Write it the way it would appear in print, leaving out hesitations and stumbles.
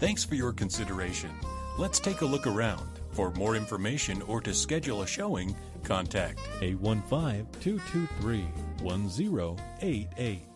Thanks for your consideration. Let's take a look around. For more information or to schedule a showing, contact 815-223-1088.